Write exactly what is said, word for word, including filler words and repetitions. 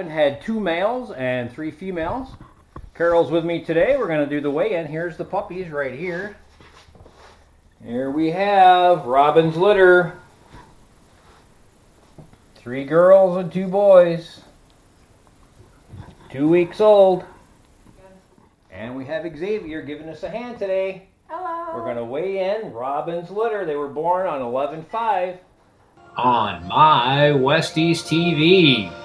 cabin had two males and three females. Carol's with me today. We're going to do the weigh-in. Here's the puppies right here. Here we have Robin's litter. Three girls and two boys. Two weeks old. And we have Xavier giving us a hand today. Hello. We're going to weigh in Robin's litter. They were born on eleven five. On My Westies T V.